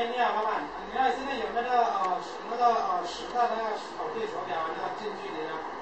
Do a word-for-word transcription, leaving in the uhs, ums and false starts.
边店，老板，你看现在有那个呃什么的呃时代的手臂手表，那近距离的。